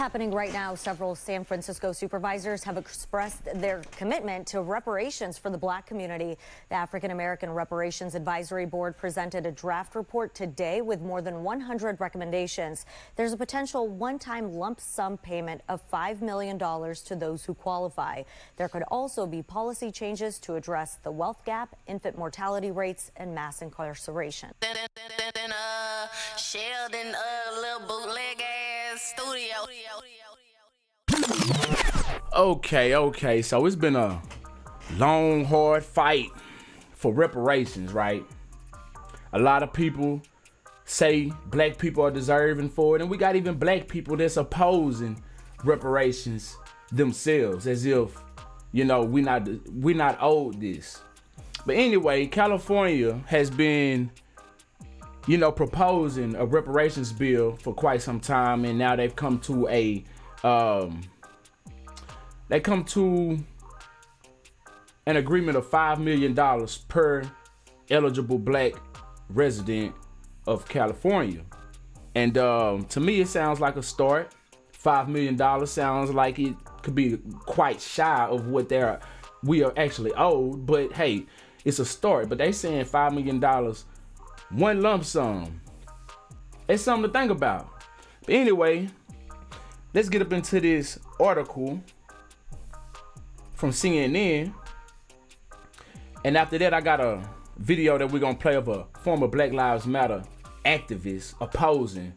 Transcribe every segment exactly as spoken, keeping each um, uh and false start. Happening right now, several San Francisco supervisors have expressed their commitment to reparations for the black community. The African American Reparations Advisory Board presented a draft report today with more than one hundred recommendations. There's a potential one-time lump sum payment of five million dollars to those who qualify. There could also be policy changes to address the wealth gap, infant mortality rates, and mass incarceration. Sheldon, uh, little bootleg ass studio. Okay, okay, so it's been a long, hard fight for reparations, right? A lot of people say black people are deserving for it, and we got even black people that's opposing reparations themselves, as if, you know, we not we not owed this. But anyway, California has been, you know, proposing a reparations bill for quite some time, and now they've come to a um they come to an agreement of five million dollars per eligible black resident of California. And um to me, it sounds like a start. Five million dollars sounds like it could be quite shy of what they're we are actually owed, but hey, it's a start. But they saying five million dollars one lump sum. It's something to think about. But anyway, let's get up into this article from C N N. And after that, I got a video that we're going to play of a former Black Lives Matter activist opposing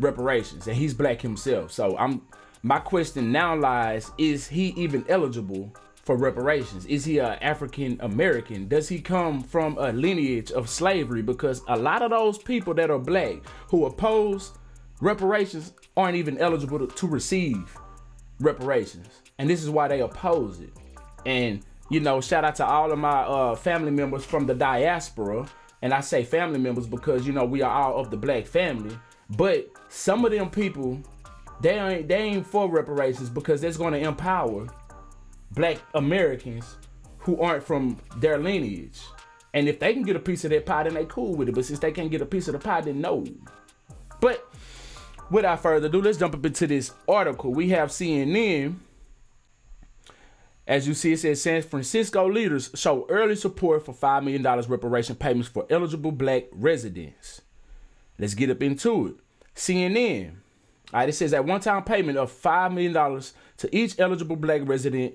reparations. And he's black himself. So I'm, my question now lies, is he even eligible for reparations? Is he an African American? Does he come from a lineage of slavery? Because a lot of those people that are black who oppose reparations aren't even eligible to, to receive reparations, and this is why they oppose it. And you know, shout out to all of my uh, family members from the diaspora, and I say family members because, you know, we are all of the black family. But some of them people, they ain't they ain't for reparations because that's going to empower black Americans who aren't from their lineage. And if they can get a piece of that pie, then they cool with it. But since they can't get a piece of the pie, then no. But without further ado, let's jump up into this article. We have C N N. As you see, it says San Francisco leaders show early support for five million dollars reparation payments for eligible black residents. Let's get up into it. C N N. All right, it says that one-time payment of five million dollars to each eligible black resident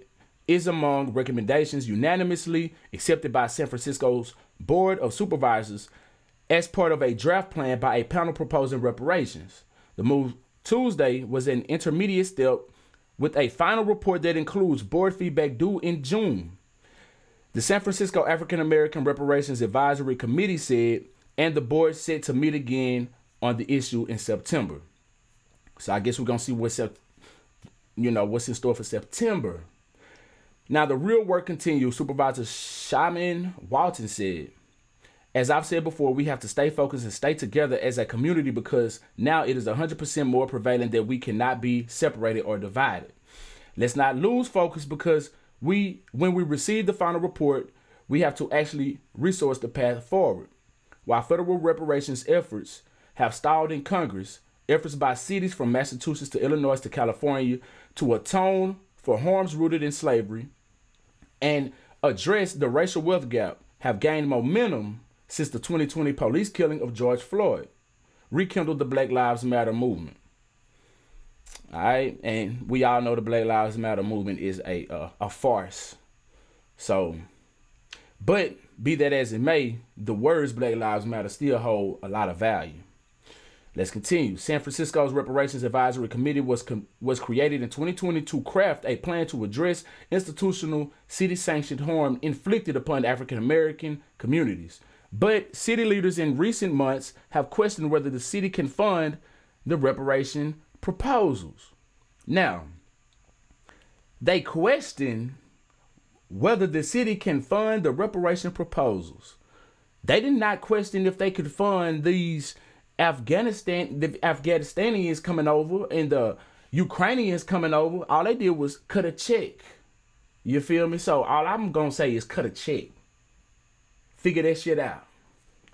is among recommendations unanimously accepted by San Francisco's Board of Supervisors as part of a draft plan by a panel proposing reparations. The move Tuesday was an intermediate step with a final report that includes board feedback due in June. The San Francisco African American Reparations Advisory Committee said, and the board set to meet again on the issue in September. So I guess we're going to see what's up, you know, what's in store for September. Now, the real work continues, Supervisor Shamann Walton said. As I've said before, we have to stay focused and stay together as a community, because now it is one hundred percent more prevalent that we cannot be separated or divided. Let's not lose focus, because we, when we receive the final report, we have to actually resource the path forward. While federal reparations efforts have stalled in Congress, efforts by cities from Massachusetts to Illinois to California to atone for harms rooted in slavery and address the racial wealth gap have gained momentum since the twenty twenty police killing of George Floyd rekindled the Black Lives Matter movement. All right, and we all know the Black Lives Matter movement is a uh, a farce. So, but be that as it may, the words Black Lives Matter still hold a lot of value. Let's continue. San Francisco's Reparations Advisory Committee was com was created in twenty twenty to craft a plan to address institutional city-sanctioned harm inflicted upon African-American communities. But city leaders in recent months have questioned whether the city can fund the reparation proposals. Now, they question whether the city can fund the reparation proposals. They did not question if they could fund these Afghanistan, the Afghanistanians coming over and the Ukrainians coming over. All they did was cut a check. You feel me? So all I'm gonna say is cut a check. Figure that shit out.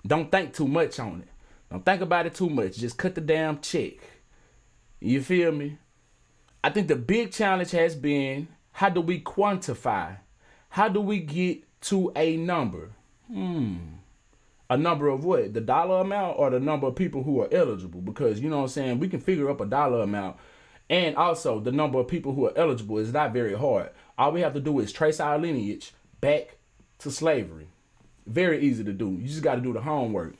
Don't think too much on it. Don't think about it too much. Just cut the damn check. You feel me? I think the big challenge has been, how do we quantify? How do we get to a number? Hmm. A number of what? The dollar amount or the number of people who are eligible? Because, you know what I'm saying, we can figure up a dollar amount. And also, the number of people who are eligible is not very hard. All we have to do is trace our lineage back to slavery. Very easy to do. You just got to do the homework.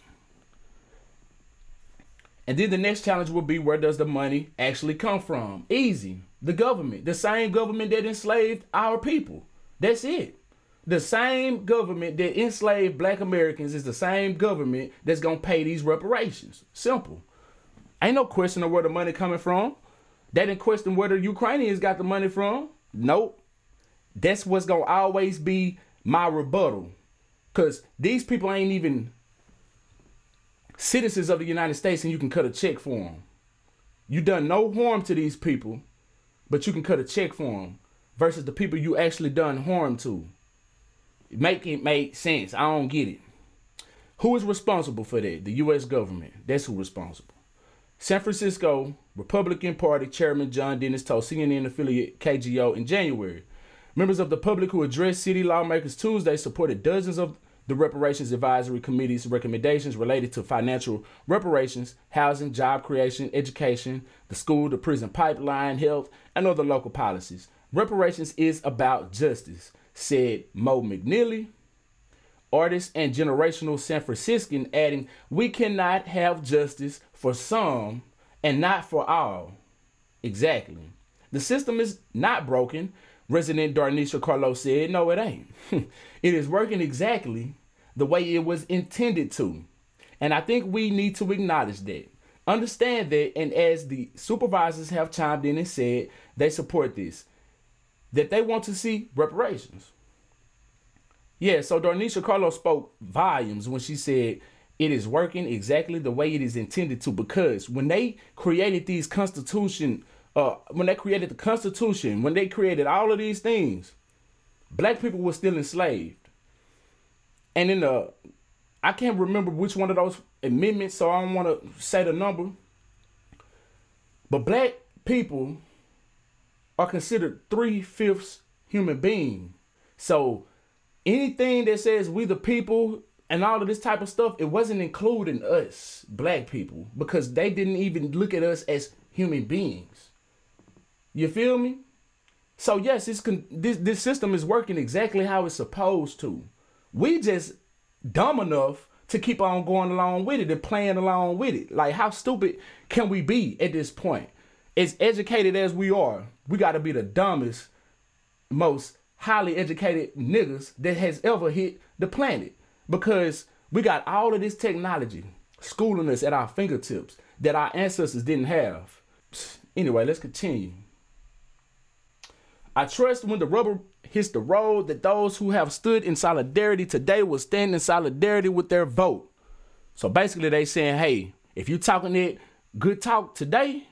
And then the next challenge will be, where does the money actually come from? Easy. The government. The same government that enslaved our people. That's it. The same government that enslaved black Americans is the same government that's going to pay these reparations. Simple. Ain't no question of where the money coming from. They didn't question where the Ukrainians got the money from. Nope. That's what's going to always be my rebuttal. Because these people ain't even citizens of the United States, and you can cut a check for them. You done no harm to these people, but you can cut a check for them versus the people you actually done harm to. Make it make sense. I don't get it. Who is responsible for that? The U S government. That's who's responsible. San Francisco Republican Party Chairman John Dennis told C N N affiliate K G O in January, members of the public who addressed city lawmakers Tuesday supported dozens of the Reparations Advisory Committee's recommendations related to financial reparations, housing, job creation, education, the school, the prison pipeline, health, and other local policies. Reparations is about justice, said Mo McNeely, artist and generational San Franciscan, adding, we cannot have justice for some and not for all. Exactly. The system is not broken, resident Darnisha Carlos said. No, it ain't. It is working exactly the way it was intended to. And I think we need to acknowledge that, understand that, and as the supervisors have chimed in and said, they support this, that they want to see reparations. Yeah, so Darnisha Carlos spoke volumes when she said it is working exactly the way it is intended to, because when they created these constitution, uh, when they created the Constitution, when they created all of these things, black people were still enslaved. And in the, I can't remember which one of those amendments, so I don't want to say the number, but black people are considered three-fifths human being. So anything that says we the people and all of this type of stuff, it wasn't including us, black people, because they didn't even look at us as human beings. You feel me? So yes, it's con this, this system is working exactly how it's supposed to. We just dumb enough to keep on going along with it and playing along with it. Like, how stupid can we be at this point? As educated as we are, we got to be the dumbest, most highly educated niggas that has ever hit the planet, because we got all of this technology schooling us at our fingertips that our ancestors didn't have. Anyway, let's continue. I trust when the rubber hits the road that those who have stood in solidarity today will stand in solidarity with their vote. So basically they saying, hey, if you talking that good talk today,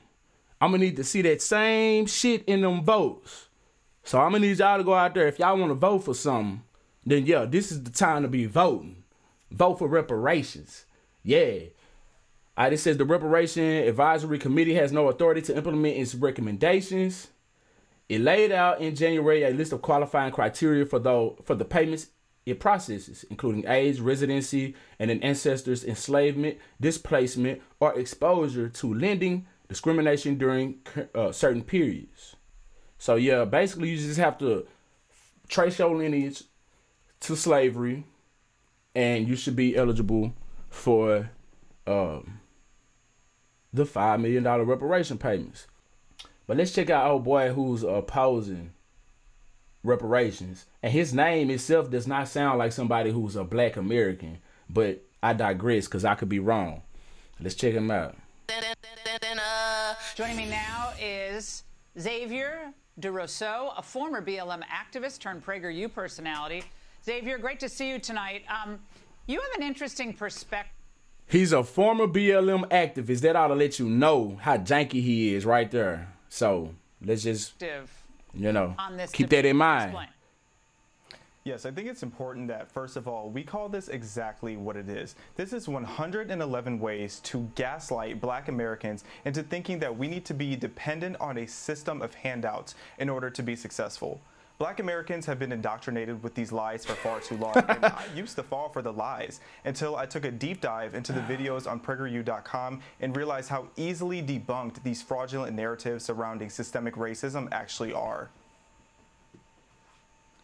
I'm going to need to see that same shit in them votes. So I'm going to need y'all to go out there. If y'all want to vote for something, then yeah, this is the time to be voting. Vote for reparations. Yeah. All right, it says the Reparation Advisory Committee has no authority to implement its recommendations. It laid out in January a list of qualifying criteria for, though, for the payments it processes, including age, residency, and an ancestor's enslavement, displacement, or exposure to lending, discrimination during uh, certain periods. So yeah, basically you just have to trace your lineage to slavery and you should be eligible for um, the five million dollar reparation payments. But let's check out old boy who's opposing reparations. And his name itself does not sound like somebody who's a black American, but I digress because I could be wrong. Let's check him out. Joining me now is Xavier DeRousseau, a former B L M activist turned PragerU personality. Xavier, great to see you tonight. Um, you have an interesting perspective. He's a former B L M activist. That ought to let you know how janky he is right there. So let's just, you know, on this keep that in mind. Explain. Yes, I think it's important that, first of all, we call this exactly what it is. This is one hundred eleven ways to gaslight Black Americans into thinking that we need to be dependent on a system of handouts in order to be successful. Black Americans have been indoctrinated with these lies for far too long, and I used to fall for the lies until I took a deep dive into the videos on Prager U dot com and realized how easily debunked these fraudulent narratives surrounding systemic racism actually are.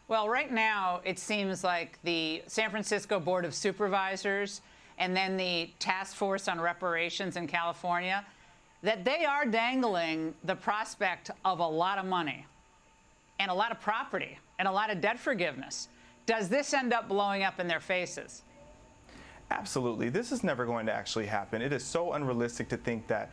Well, right now, it seems like the San Francisco Board of Supervisors and then the Task Force on Reparations in California, that they are dangling the prospect of a lot of money and a lot of property and a lot of debt forgiveness. Does this end up blowing up in their faces? Absolutely. This is never going to actually happen. It is so unrealistic to think that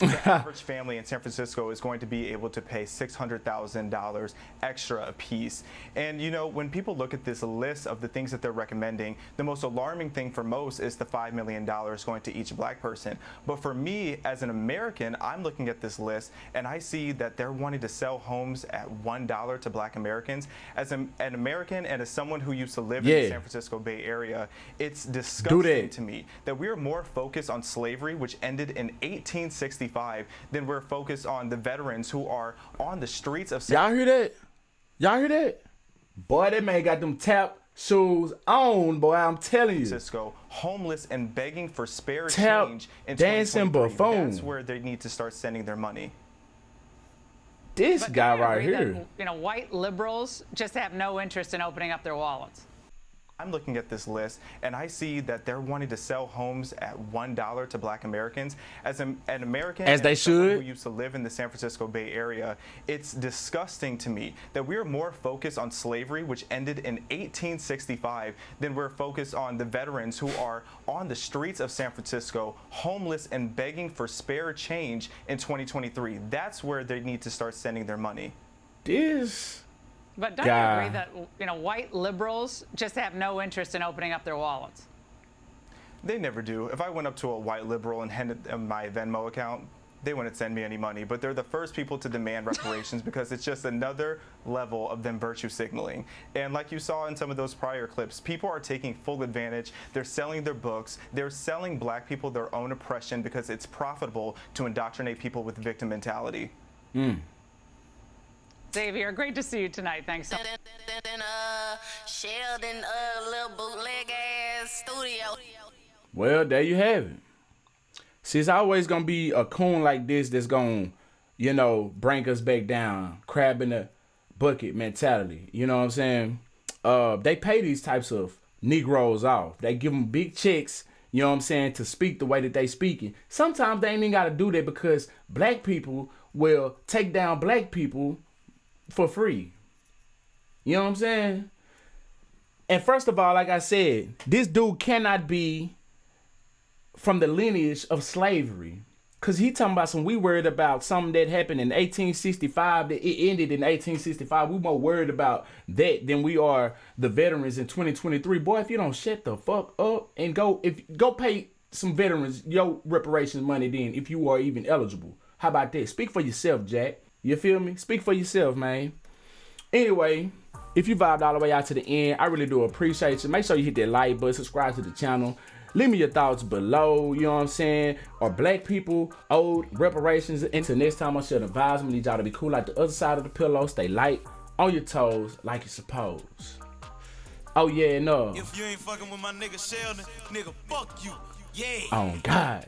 the average family in San Francisco is going to be able to pay six hundred thousand dollars extra apiece. And, you know, when people look at this list of the things that they're recommending, the most alarming thing for most is the five million dollars going to each Black person. But for me, as an American, I'm looking at this list, and I see that they're wanting to sell homes at one dollar to Black Americans. As an American and as someone who used to live yeah. in the San Francisco Bay Area, it's disgusting to me that we are more focused on slavery, which ended in eighteen sixty. Then we're focused on the veterans who are on the streets of. Y'all hear that? Y'all hear that? Boy, that man got them tap shoes on, boy. I'm telling you. Francisco, homeless and begging for spare tap, change. And dancing buffoon. That's where they need to start sending their money. This but guy right here. That, you know, white liberals just have no interest in opening up their wallets. I'm looking at this list, and I see that they're wanting to sell homes at one dollar to Black Americans. As an, an American as they should, who used to live in the San Francisco Bay Area, it's disgusting to me that we are more focused on slavery, which ended in eighteen sixty-five, than we're focused on the veterans who are on the streets of San Francisco, homeless and begging for spare change in twenty twenty-three. That's where they need to start sending their money. This... But don't God. you agree that, you know, white liberals just have no interest in opening up their wallets? They never do. If I went up to a white liberal and handed them my Venmo account, they wouldn't send me any money. But they're the first people to demand reparations because it's just another level of them virtue signaling. And like you saw in some of those prior clips, people are taking full advantage. They're selling their books. They're selling Black people their own oppression because it's profitable to indoctrinate people with victim mentality. Mm. Xavier, great to see you tonight. Thanks so much. Well, there you have it. See, it's always going to be a coon like this that's going to, you know, bring us back down. Crab in the bucket mentality. You know what I'm saying? Uh, they pay these types of Negroes off. They give them big checks, you know what I'm saying, to speak the way that they speaking. Sometimes they ain't even got to do that because Black people will take down Black people for free. You know what I'm saying? And first of all, like I said, this dude cannot be from the lineage of slavery, because he talking about some, we worried about something that happened in eighteen sixty-five, that it ended in eighteen sixty-five. We more worried about that than we are the veterans in twenty twenty-three. Boy, if you don't shut the fuck up and go, if go pay some veterans your reparations money, then, if you are even eligible. How about that? Speak for yourself, Jack. You feel me? Speak for yourself, man. Anyway, if you vibed all the way out to the end, I really do appreciate you. Make sure you hit that like button, subscribe to the channel. Leave me your thoughts below, you know what I'm saying? Are Black people owed reparations? Until next time, I should advise me. Need y'all to be cool like the other side of the pillow. Stay light on your toes like you supposed. Oh, yeah, no. If you ain't fucking with my nigga Sheldon, nigga, fuck you. Yeah. Oh, God.